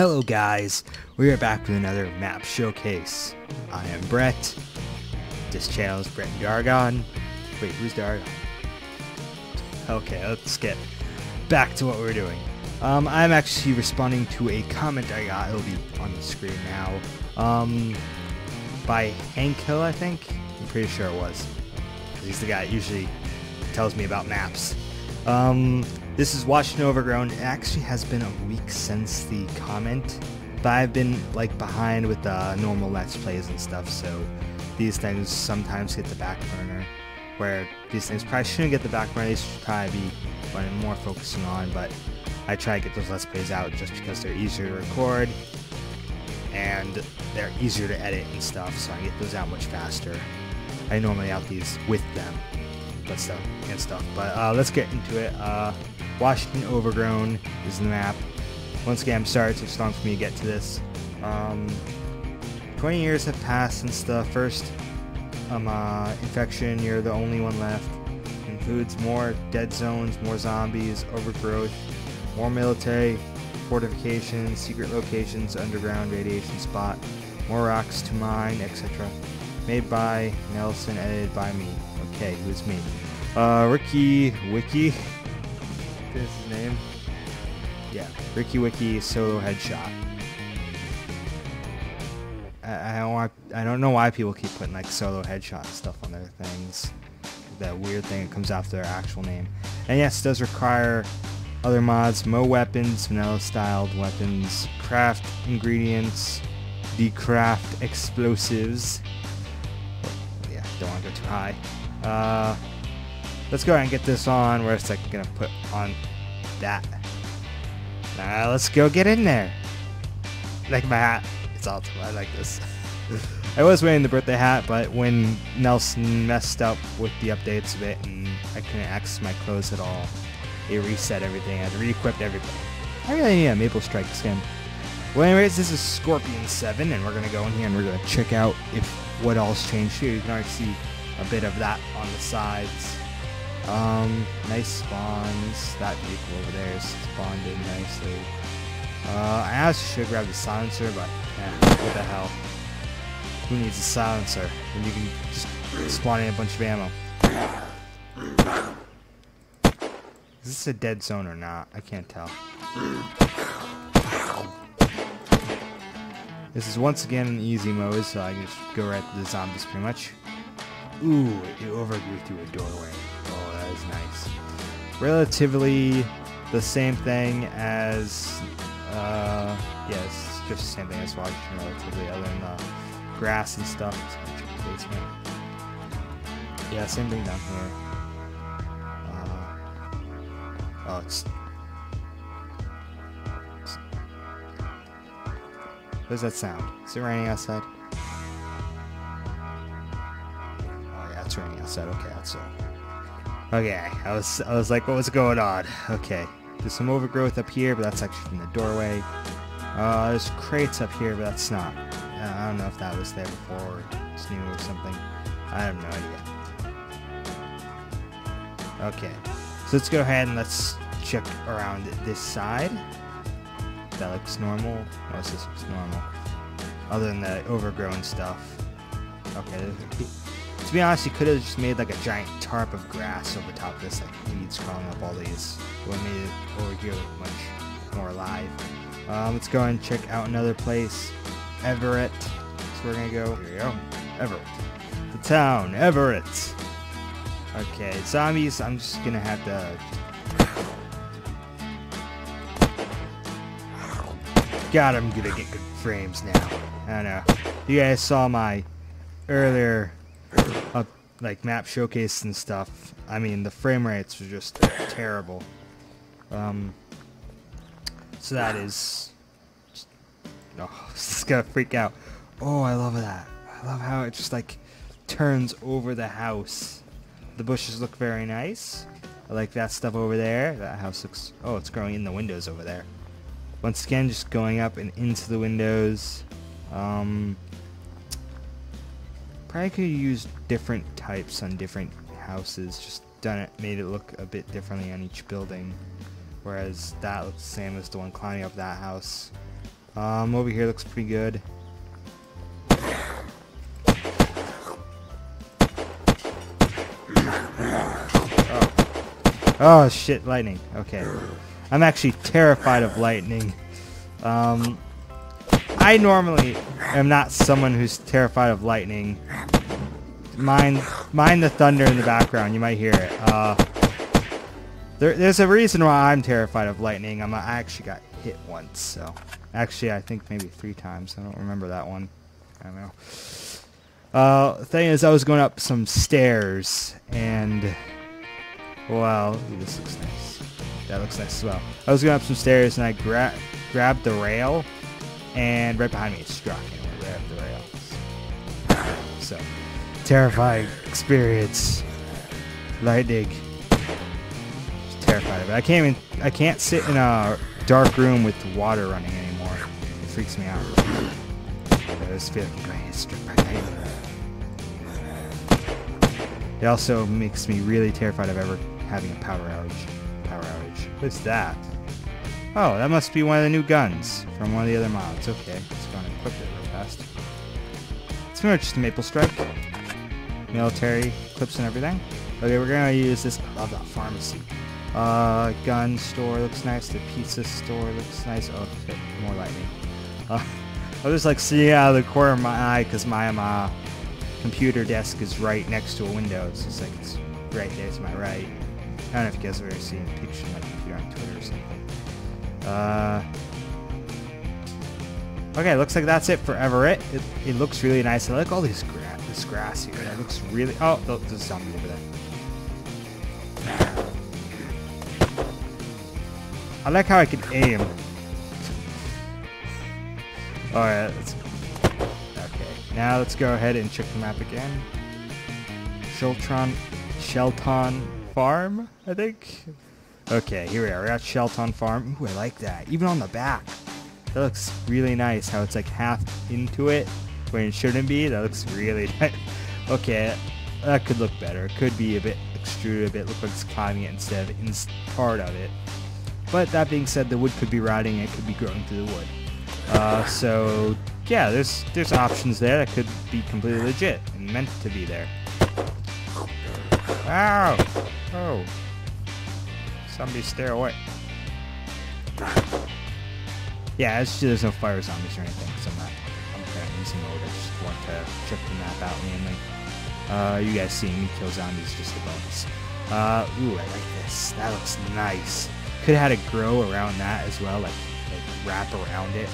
Hello guys, we are back with another map showcase. I am Brett. This channel is Brett Dargon. Wait, who's Dargon? Okay, let's get back to what we're doing. I'm actually responding to a comment I got. It'll be on the screen now. By Hank Hill, I think. I'm pretty sure it was. He's the guy that usually tells me about maps. This is Washington Overgrown. It actually has been a week since the comment, but I've been like behind with normal Let's Plays and stuff, so these things sometimes get the back burner, where these things probably shouldn't get the back burner. They should probably be what I'm more focusing on, but I try to get those Let's Plays out just because they're easier to record and they're easier to edit and stuff, so I get those out much faster. I normally out these with them but let's get into it. Washington Overgrown is the map. Once again, I'm sorry it took so long for me to get to this. 20 years have passed since the first infection. You're the only one left. Includes more dead zones, more zombies, overgrowth, more military fortifications, secret locations, underground radiation spot, more rocks to mine, etc. Made by Nelson, edited by me. Okay, who's me? RickyWiky. That's his name. Yeah, RickyWiky solo headshot. I don't know why people keep putting like solo headshot stuff on their things. That weird thing that comes after their actual name. And yes, it does require other mods: Mo Weapons, vanilla-styled weapons, craft ingredients, decraft explosives. Yeah, don't want to go too high. Let's go ahead and get this on. Where it's like gonna put on that. Let's go get in there. Like my hat, it's awesome. I like this. I was wearing the birthday hat, but when Nelson messed up with the updates of it and I couldn't access my clothes at all, it reset everything. I had re-equipped everybody. I really need a Maple Strike skin. Well, anyways, this is Scorpion 7, and we're gonna go in here and we're gonna check out if what all's changed here. You can already see a bit of that on the sides. Nice spawns. That vehicle over there spawned in nicely. I actually should grab the silencer, but yeah, what the hell? Who needs a silencer when you can just spawn in a bunch of ammo? Is this a dead zone or not? I can't tell. This is once again an easy mode, so I can just go right to the zombies pretty much. Ooh, it overgrew through a doorway. Oh, that is nice. Relatively the same thing as, yeah, it's just the same thing as watching, relatively, other than the grass and stuff. Yeah, same thing down here. Oh, it's... What does that sound? Is it raining outside? Raining outside. Okay, that's all. Okay, I was like, what was going on? Okay, there's some overgrowth up here, but that's actually from the doorway. There's crates up here, but that's not. I don't know if that was there before, or it's new or something. I have no idea. Okay, so let's go ahead and let's check around this side. That looks normal. Most of this looks normal, other than the overgrown stuff. Okay. To be honest, you could have just made like a giant tarp of grass over top of this, like weeds crawling up all these. It would have made it over here look much more alive. Let's go and check out another place. Everett. So we're gonna go. Here we go. Everett. The town. Everett. Okay, zombies. I'm just gonna have to. God, I'm gonna get good frames now. I know. You guys saw my earlier. Like map showcase and stuff. I mean, the frame rates were just terrible. So that is. Oh, this is gonna freak out. Oh, I love that. I love how it just like turns over the house. The bushes look very nice. I like that stuff over there. That house looks. Oh, it's growing in the windows over there. Once again, just going up and into the windows. Probably could use different types on different houses, just done it, made it look a bit differently on each building, whereas that looks the same as the one climbing up that house. Over here looks pretty good. Oh shit, lightning. Okay. I'm actually terrified of lightning. I normally am not someone who's terrified of lightning. Mind the thunder in the background, you might hear it. There's a reason why I'm terrified of lightning. I actually got hit once, so actually I think maybe 3 times. I don't remember that one. I don't know. Thing is, I was going up some stairs and well, ooh, this looks nice. That looks nice as well. I was going up some stairs and I grabbed the rail, and right behind me it struck and it went right up the rail. So, terrifying experience. Lightning. Just terrified of it. I can't sit in a dark room with water running anymore. It freaks me out. I just feel like I'm struck by lightning. It also makes me really terrified of ever having a power outage. What's that? Oh, that must be one of the new guns from one of the other mods. Okay, let's go and equip it real fast. It's pretty much just a Maple Strike. Military clips and everything. Okay, we're gonna use this. I love that pharmacy. Gun store looks nice. The pizza store looks nice. Oh, shit, more lightning. I was like seeing out of the corner of my eye because my computer desk is right next to a window, so it's like it's right there to my right. I don't know if you guys have ever seen a picture of my computer on Twitter or something. Okay, looks like that's it for Everett. It looks really nice. I like all these grass here. That looks really... Oh, there's a zombie over there. I like how I can aim. Alright, let's... Now let's go ahead and check the map again. Shelton Farm, I think. Okay, here we are. We're at Shelton Farm. Ooh, I like that. Even on the back. That looks really nice how it's like half into it when it shouldn't be. That looks really nice. Okay, that could look better. It could be a bit extruded a bit. Looks like it's climbing it instead of in part of it. But that being said, the wood could be rotting. It could be growing through the wood. So... yeah, there's options there that could be completely legit and meant to be there. Ow! Oh. Somebody stare away. Yeah, it's just, there's no fire zombies or anything, so I'm kind of using mode. I just want to check the map out mainly. You guys seeing me kill zombies just a bonus. Ooh, I like this. That looks nice. Could have had it grow around that as well, like wrap around it.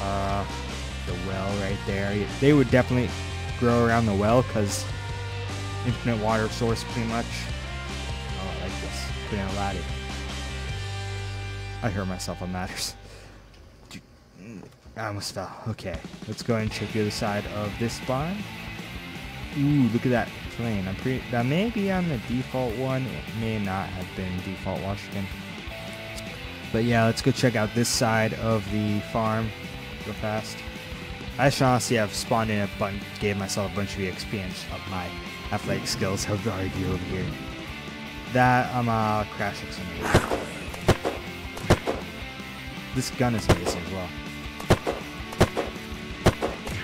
The well right there. They would definitely grow around the well because infinite water source pretty much. Oh, I like this. Putting a ladder. I hurt myself on ladders. Dude, I almost fell. Okay, let's go ahead and check the other side of this barn. Ooh, look at that plane. That may be on the default one. It may not have been default Washington. But yeah, let's go check out this side of the farm. Real fast. I should honestly have spawned in a bunch, gave myself a bunch of EXP and up my athletic skills. How do I do over here? That I'm a crash exterminator. This gun is amazing as well.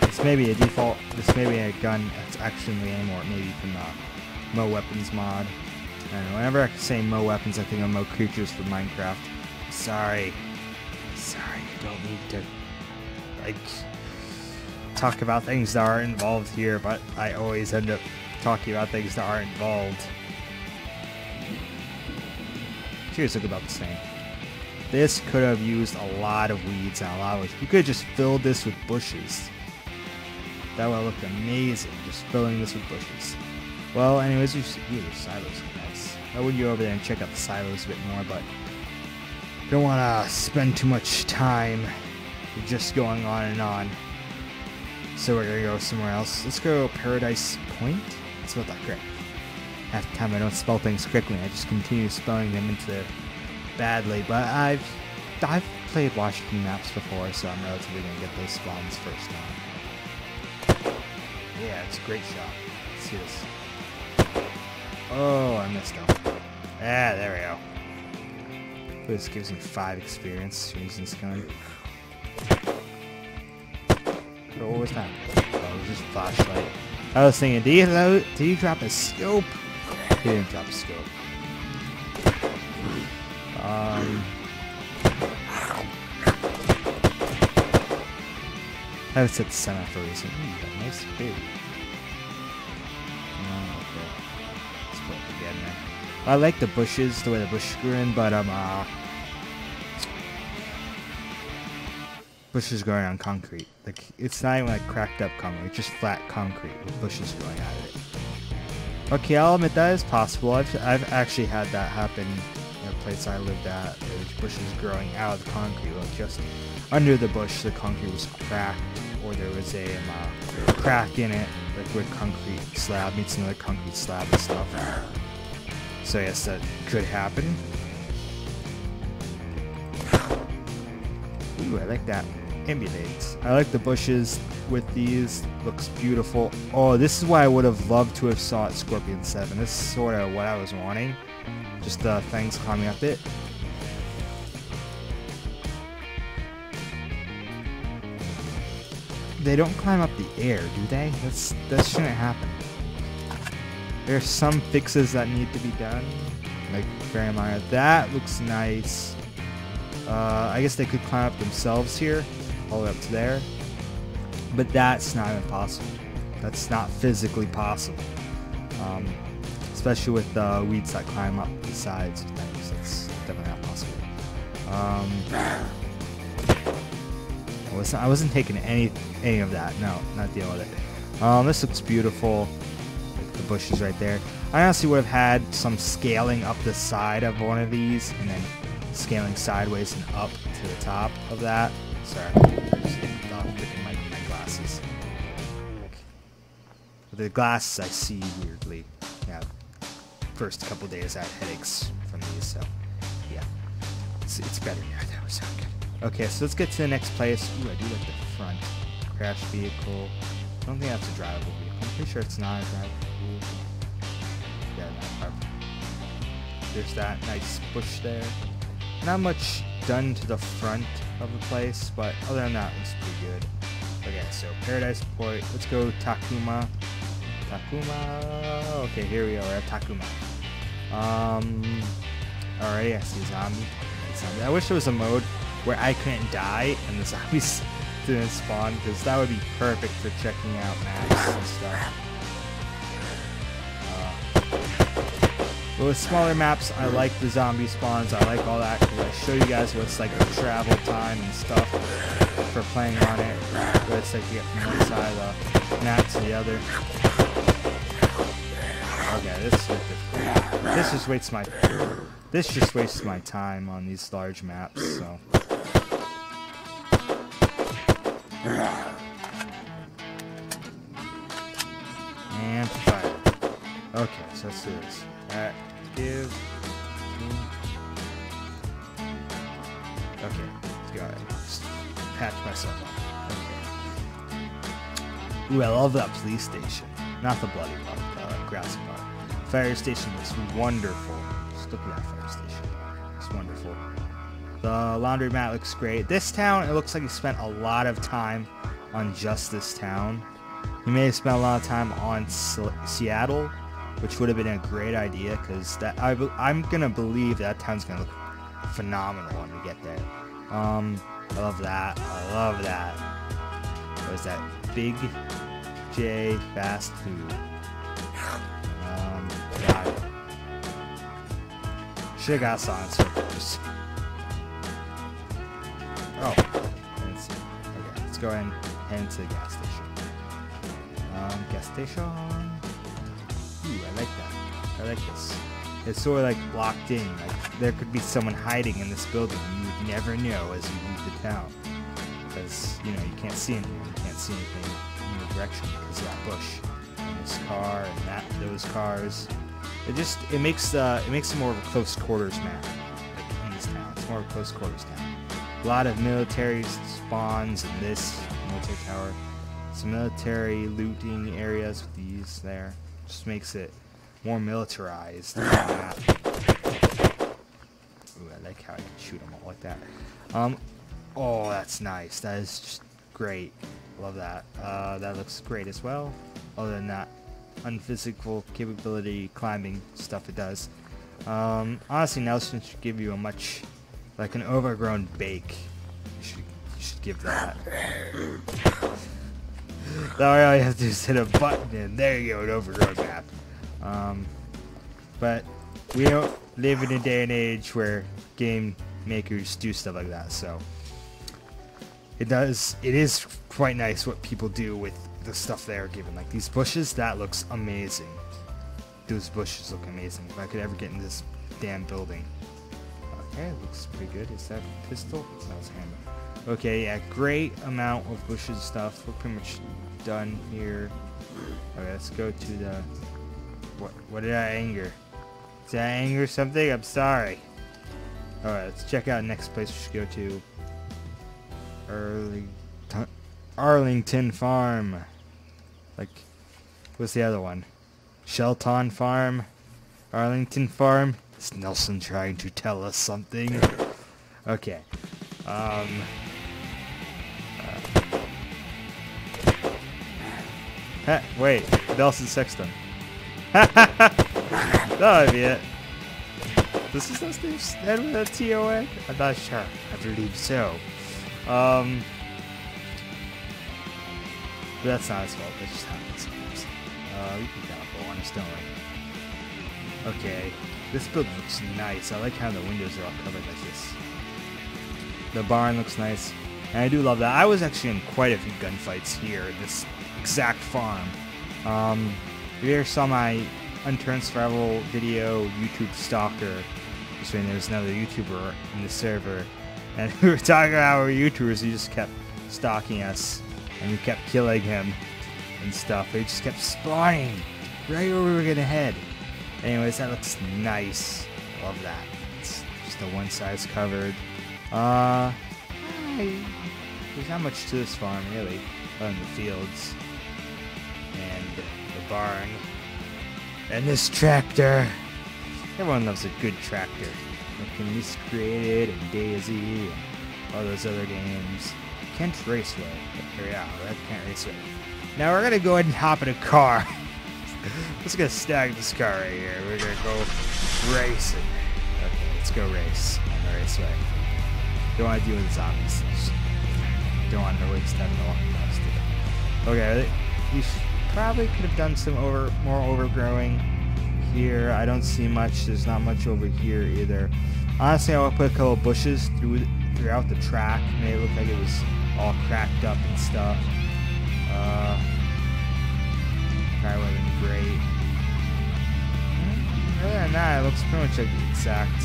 This may be a default. This may be a gun that's actually in the game, or maybe from the Mo Weapons mod. I don't know. Whenever I say Mo Weapons, I think of Mo Creatures from Minecraft. Sorry. You don't need to. Like, talk about things that aren't involved here, but I always end up talking about things that aren't involved. Seriously, look about this thing. This could have used a lot of weeds and a lot of weeds. You could have just filled this with bushes. That would have looked amazing, just filling this with bushes. Well, anyways, those silos are nice. I would go over there and check out the silos a bit more, but don't want to spend too much time just going on and on. So we're gonna go somewhere else. Let's go Paradise Point. Let's spell that correct. Half the time I don't spell things correctly. I just continue spelling them into badly. But I've played Washington maps before, so I'm relatively gonna get those spawns first time. Yeah, it's a great shot. Let's see this. Oh, I missed out. Ah, there we go. This gives me 5 experience using this gun. for always time. Oh, just flashlight. I was thinking, do you drop a scope? He didn't drop a scope. I would set the center for a reason. Ooh, nice baby. Oh, okay. Let's put it together. I like the bushes, the way the bushes grew in, but bushes growing on concrete. Like, it's not even like cracked up concrete, it's just flat concrete with bushes growing out of it. Okay, I'll admit that is possible. I've actually had that happen in a place I lived at. There was bushes growing out of the concrete, like just under the bush the concrete was cracked, or there was a crack in it, like where concrete slab meets another concrete slab and stuff. So yes, that could happen. Ooh, I like that. Emulates. I like the bushes with these. Looks beautiful. Oh, this is why I would have loved to have saw at Scorpion 7. This is sort of what I was wanting. Just the things climbing up it. They don't climb up the air, do they? That shouldn't happen. There's some fixes that need to be done. Like, very minor. That looks nice. I guess they could climb up themselves here, all the way up to there. But that's not impossible. That's not physically possible. Especially with weeds that climb up the sides of things. That's definitely not possible. I wasn't taking any of that. No, not dealing with it. This looks beautiful. The bushes right there. I honestly would have had some scaling up the side of one of these and then scaling sideways and up to the top of that. Sorry, I'm just picking my glasses. With the glasses I see weirdly. Yeah, first couple days I had headaches from these, so yeah. It's better now. That was not good. Okay, so let's get to the next place. Ooh, I do like the front. Crash vehicle. I don't think that's a drivable vehicle. I'm pretty sure it's not a drivable. Yeah, there's that nice bush there. Not much done to the front of the place, but other than that, it's pretty good. Okay, so Paradise Point. Let's go Takuma. Takuma. Okay, here we are at Takuma. Alrighty, I see zombie. I wish there was a mode where I couldn't die and the zombies didn't spawn, because that would be perfect for checking out maps and stuff. But with smaller maps, I like the zombie spawns, I like all that, because I show you guys what's like the travel time and stuff for playing on it, what it's like to get from one side of the map to the other. Okay, this just wastes my time on these large maps, so. And fire. Okay, so let's do this. Active. Okay, let's go. Just patch myself up. Okay. Ooh, I love that police station. Not the bloody part, the grassy part. Fire station looks wonderful. Just look at that fire station. It's wonderful. The laundromat looks great. This town, it looks like you spent a lot of time on just this town. You may have spent a lot of time on Seattle, which would have been a great idea, because that I'm gonna believe that town's gonna look phenomenal when we get there. I love that. I love that. What is that? Big J fast food. God. Should've got silence for those. Oh, let's see. Okay, let's go ahead and head to the gas station. Gas station. I like that. I like this. It's sort of like blocked in. Like, there could be someone hiding in this building. You would never know as you leave the town, because you know you can't see anything. You can't see anything in your direction because of that bush, and this car, and those cars. It makes it more of a close quarters map. Like in this town, it's more of a close quarters town. A lot of military spawns in this military tower. Some military looting areas with these there. Just makes it more militarized. Ooh, I like how I can shoot them all like that. Oh, that's nice. That is just great. Love that. That looks great as well. Other than that unphysical capability climbing stuff it does. Honestly, Nelson should give you a much, like an overgrown bake. You should give that. Now all you have to do is hit a button and there you go, an overgrown map. But we don't live in a day and age where game makers do stuff like that, so it is quite nice what people do with the stuff they are given. Like these bushes, that looks amazing. Those bushes look amazing. If I could ever get in this damn building. Okay, looks pretty good. Is that a pistol? That was a hammer. Okay, yeah, great amount of bushes and stuff. We're pretty much done here. Okay, let's go to the... What did I anger? Did I anger something? I'm sorry. Alright, let's check out next place we should go to. Arlington Farm. Like, what's the other one? Shelton Farm? Arlington Farm? Is Nelson trying to tell us something? Okay. Wait, Nelson Sexton. That'll be it. Does his last name end with a T-O-N? I'm not sure. I believe so. But that's not his fault. That's just how it seems. We can kind of go on this, don't we? Okay. This building looks nice. I like how the windows are all covered like this. The barn looks nice. And I do love that. I was actually in quite a few gunfights here at this exact farm. If you ever saw my Unturned Survival video YouTube stalker, just when there was another YouTuber in the server, and we were talking about our YouTubers who just kept stalking us, and we kept killing him and stuff. They just kept spawning right where we were gonna head. Anyways, that looks nice. I love that. It's just a one size covered. There's not much to this farm really, other than the fields and the barn. And this tractor! Everyone loves a good tractor. Like in Miscreated and Daisy and all those other games. Kent Raceway. Yeah, that's Kent Raceway. Now we're gonna go ahead and hop in a car. Let's go snag this car right here. We're gonna go racing. Okay, let's go race on the raceway. Don't wanna deal with zombies. Don't wanna waste time in the walking past it. Okay, you probably could have done some more overgrowing here. I don't see much. There's not much over here either. Honestly, I want to put a couple of bushes throughout the track. It may look like it was all cracked up and stuff. Probably would have been great. Other than that, it looks pretty much like the exact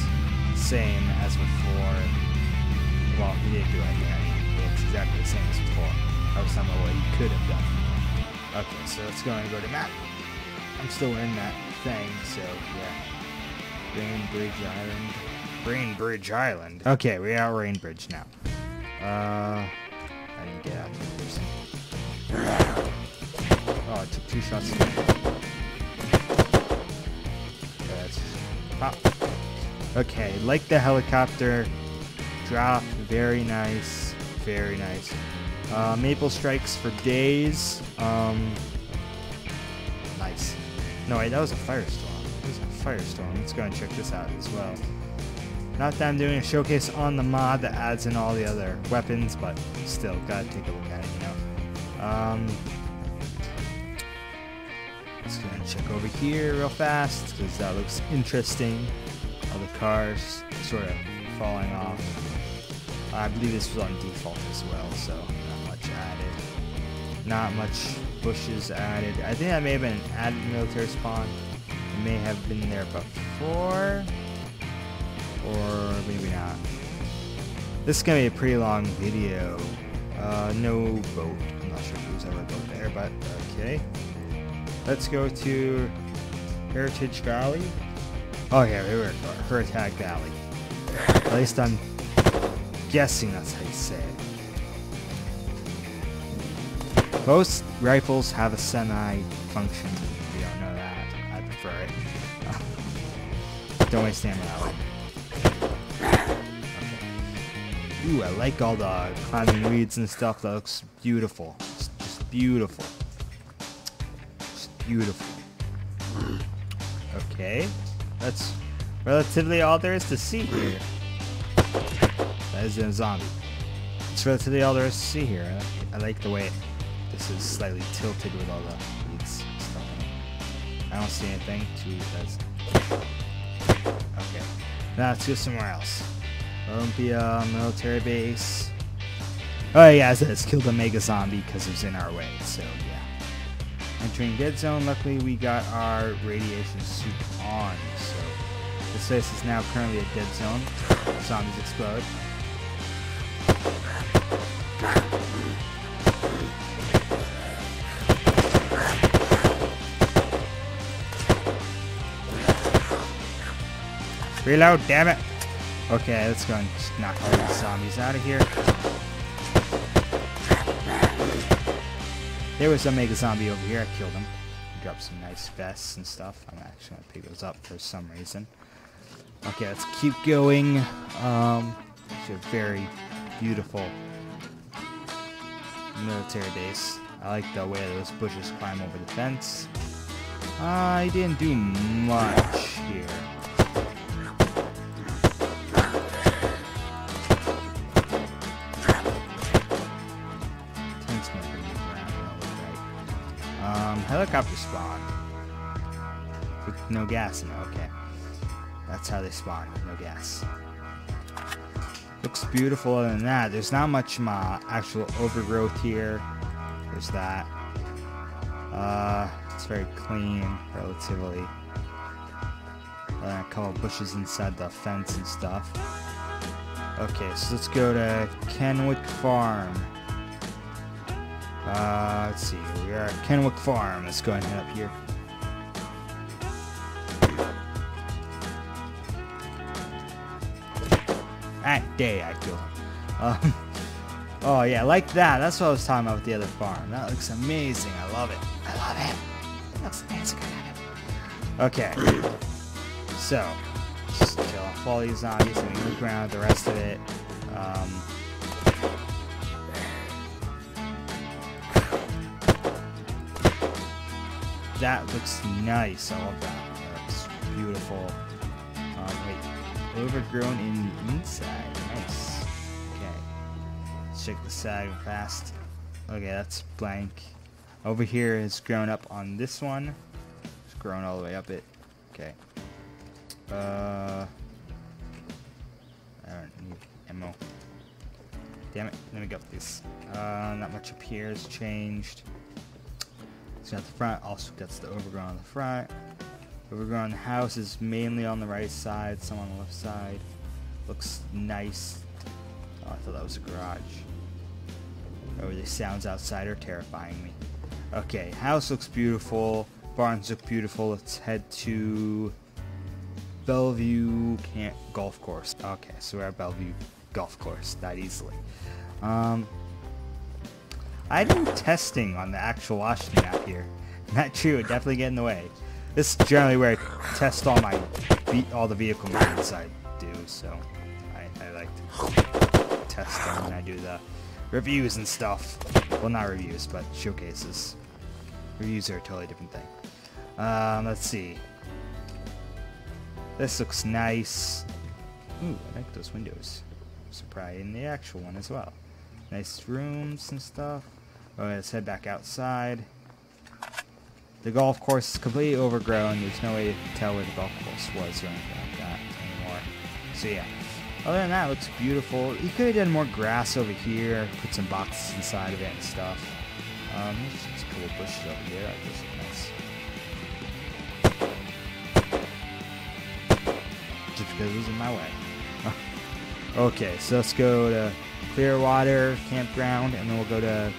same as before. Well, you didn't do anything. I mean, it's exactly the same as before. That was some of what you could have done. Okay, so let's go and go to map. I'm still in that thing, so yeah. Bainbridge Island. Bainbridge Island. Okay, we are Bainbridge now. I didn't get out of this. Oh, I took two shots. Let's pop. Okay, like the helicopter drop. Very nice. Very nice. Maple strikes for days. Nice. No, wait, that was a firestorm. Let's go and check this out as well. Not that I'm doing a showcase on the mod that adds in all the other weapons, but still, gotta take a look at it, you know. Let's go and check over here real fast, because that looks interesting. All the cars sort of falling off. I believe this was on default as well, so not much added. Not much bushes added. I think that may have been an added military spawn. It may have been there before. Or maybe not. This is going to be a pretty long video. No boat. I'm not sure if there was ever a boat there, but okay. Let's go to Heritage Valley. Oh yeah, we were at Heritage Valley. At least I'm guessing that's how you say it. Most rifles have a semi function. If you don't know that, I prefer it. Don't waste stamina that way. Ooh, I like all the climbing weeds and stuff. That looks beautiful. It's beautiful. It's beautiful. Okay. That's relatively all there is to see here. That is a zombie. It's relatively all there is to see here. I like the way this is slightly tilted with all the leads stuff in it. I don't see anything. Okay. Now let's go somewhere else. Olympia, military base. Oh yeah, I said it's killed a mega zombie because it was in our way, so yeah. Entering dead zone, luckily we got our radiation suit on, so this place is now currently a dead zone. Zombies explode. Reload, damn it! Okay, let's go and just knock all these zombies out of here. There was a mega zombie over here. I killed him. He dropped some nice vests and stuff. I'm actually gonna pick those up for some reason. Okay, let's keep going. It's a very beautiful military base. I like the way those bushes climb over the fence. I didn't do much here. Helicopter spawn. With no gas in it, okay. That's how they spawn, with no gas. Looks beautiful other than that. There's not much actual overgrowth here. There's that. It's very clean, relatively. A couple bushes inside the fence and stuff. Okay, so let's go to Kenwick Farm. Let's see, we are at Kenwick Farm. Let's go and head up here. That day I killed him. Oh yeah, like that. That's what I was talking about with the other farm. That looks amazing. I love it. I love it. It looks amazing. I love it. Okay. So, just kill off all these zombies and move around the rest of it. That looks nice. I love that. That's beautiful. Wait, overgrown in the inside. Nice. Okay, let's check the side fast. Okay, that's blank. Over here is grown up on this one. It's grown all the way up it. Okay. I don't need ammo. Damn it. Let me get this. Not much up here has changed. So at the front, also gets the overgrown on the front. Overgrown house is mainly on the right side, some on the left side. Looks nice. Oh, I thought that was a garage. Oh, the sounds outside are terrifying me. Okay, house looks beautiful. Barns look beautiful. Let's head to Bellevue Golf Course. Okay, so we're at Bellevue Golf Course. That easily. I do testing on the actual Washington map here. Not true, it definitely get in the way. This is generally where I test all my all the vehicle movements I do, so I like to test them when I do the reviews and stuff. Well, not reviews, but showcases. Reviews are a totally different thing. Let's see. This looks nice. Ooh, I like those windows. So probably in the actual one as well. Nice rooms and stuff. Alright, let's head back outside. The golf course is completely overgrown. There's no way to tell where the golf course was or anything like that anymore. So yeah. Other than that, it looks beautiful. You could have done more grass over here. Put some boxes inside of it and stuff. There's some cool bushes over here. I guess it's nice. Just because it was in my way. Okay, so let's go to Clearwater campground, and then we'll go to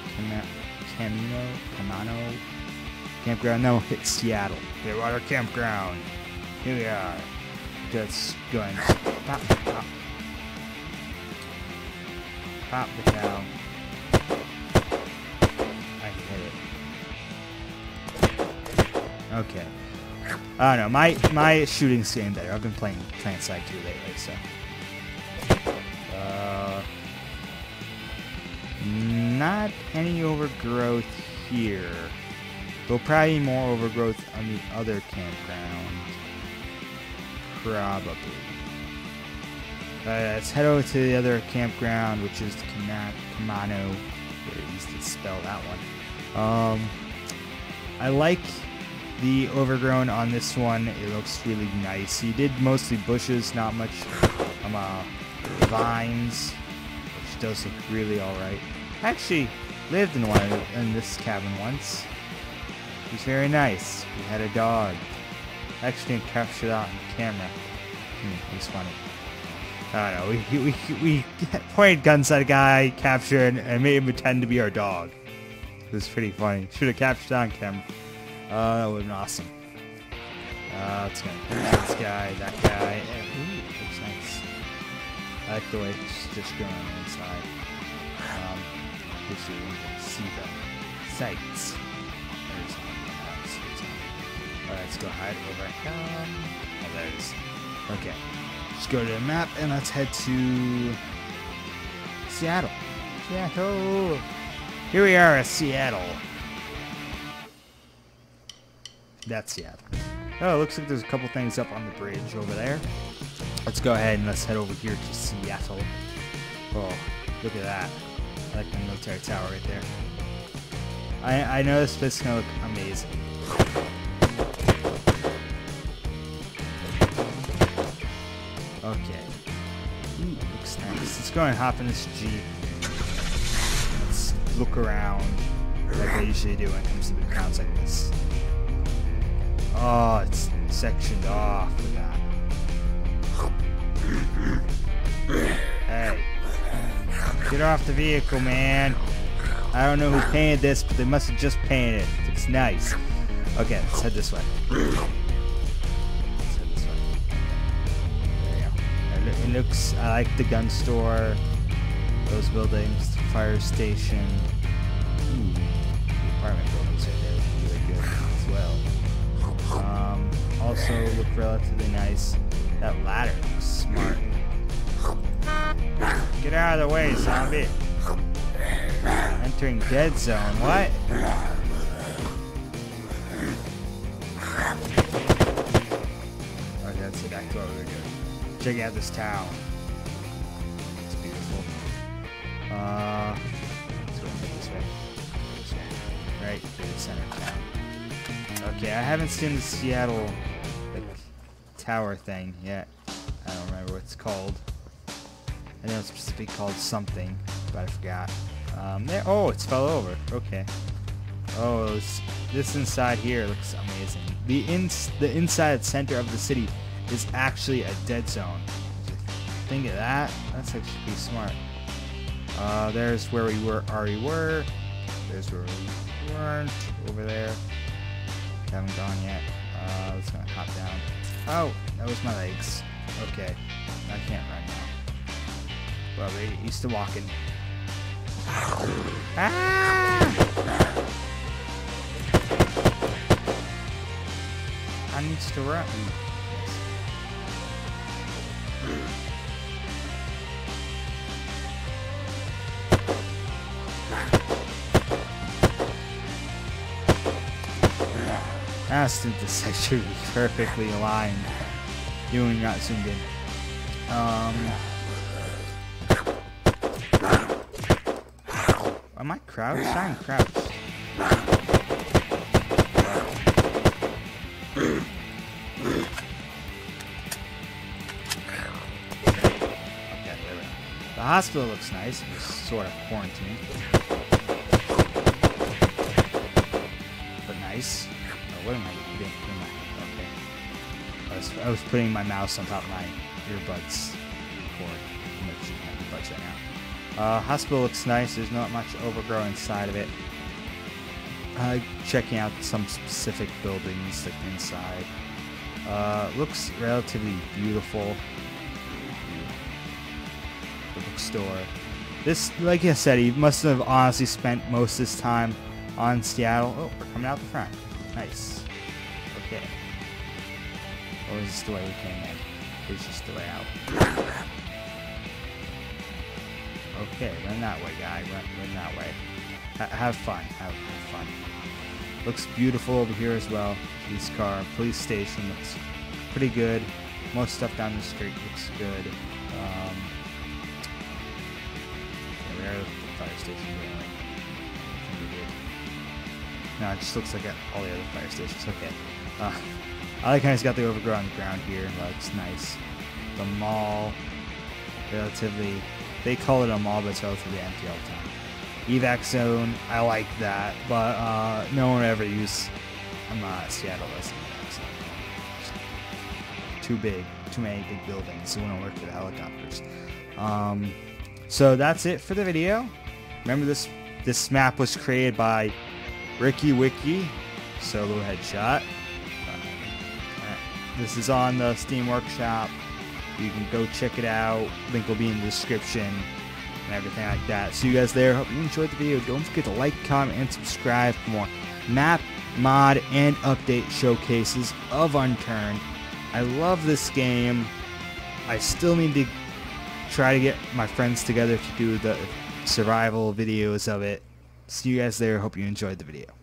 Camano campground. No, it's Seattle. Clearwater campground. Here we are. Let's go and pop, pop, pop the cow. I hit it. Okay. I don't know. My shooting's getting better. I've been playing Planetside 2 lately, so. Not any overgrowth here. There'll probably be more overgrowth on the other campground. Probably. Let's head over to the other campground, which is the Camano, or at least it's spelled that one. I like the overgrown on this one. It looks really nice. He did mostly bushes, not much vines, which does look really alright. I actually lived in one in this cabin once. It was very nice. We had a dog. I actually didn't capture that on camera. It was funny. I don't know, we pointed guns at a guy, captured, and made him pretend to be our dog. It was pretty funny. Should have captured on camera. That would have been awesome. It's gonna catch this guy, that guy. Ooh, looks nice. I like the way it's just going on the inside. Just so you can see the sights. There's one. Alright, let's go hide over here. Oh, there it is. Okay. Let's go to the map and let's head to Seattle. Seattle! Here we are at Seattle. That's Seattle. Oh, it looks like there's a couple things up on the bridge over there. Let's go ahead and let's head over here to Seattle. Oh, look at that. I like the military tower right there. I know this place is going to look amazing. Okay. Ooh, looks nice. Let's go and hop in this Jeep. Let's look around like I usually do when it comes to big towns like this. Oh, it's sectioned off with that. Hey. Get off the vehicle, man. I don't know who painted this, but they must have just painted it. It's nice. Okay, let's head this way. It looks, I like the gun store, those buildings, the fire station. Ooh, the apartment buildings right there look really good as well. Also look relatively nice. That ladder looks smart. Get out of the way, zombie. Entering dead zone, what? Alright, that's the back door we were doing. Check out this town. It's beautiful. Let's go this way. This way. Right through the center of town. Okay, I haven't seen the Seattle like, tower thing yet. I don't remember what it's called. I know it's supposed to be called something, but I forgot. There. Oh, it's fell over. Okay. Oh, this inside here looks amazing. The inside center of the city is actually a dead zone. Think of that. That's actually pretty smart. There's where we were. There's where we weren't. Over there. Haven't gone yet. Let's go hop down. Oh, that was my legs. Okay. I can't run now. Well, we're used to walking. Ah! I need to run. The section is perfectly aligned. You and not zoomed in. Am I crouched? I'm crouched. Okay, there we go. The hospital looks nice. It's sort of quarantined, but nice. What am I doing? Okay. I was putting my mouse on top of my earbuds. Earbuds right now. Hospital looks nice. There's not much overgrown inside of it. Checking out some specific buildings like inside. Looks relatively beautiful. The bookstore. This, like I said, he must have honestly spent most of his time on Seattle. Oh, we're coming out the front. Nice. Okay. Or is this the way we came in? It's just the way out. Okay, run that way, guy. Run that way. have fun. Have fun. Looks beautiful over here as well. Police car, police station looks pretty good. Most stuff down the street looks good. Yeah, we are at the fire station. No, it just looks like all the other fire stations. Okay. I like how he's got the overgrown ground here. Looks nice. The mall, relatively, they call it a mall, but it's relatively empty all the time. Evac zone, I like that, but no one ever uses. I'm not Seattle as an evac zone. Too big, too many big buildings. It wouldn't work for the helicopters. So that's it for the video. Remember, this map was created by RickyWiky. Solo headshot. This is on the Steam Workshop. You can go check it out. Link will be in the description and everything like that. See you guys there. Hope you enjoyed the video. Don't forget to like, comment, and subscribe for more map, mod, and update showcases of Unturned. I love this game. I still need to try to get my friends together to do the survival videos of it. See you guys there. Hope you enjoyed the video.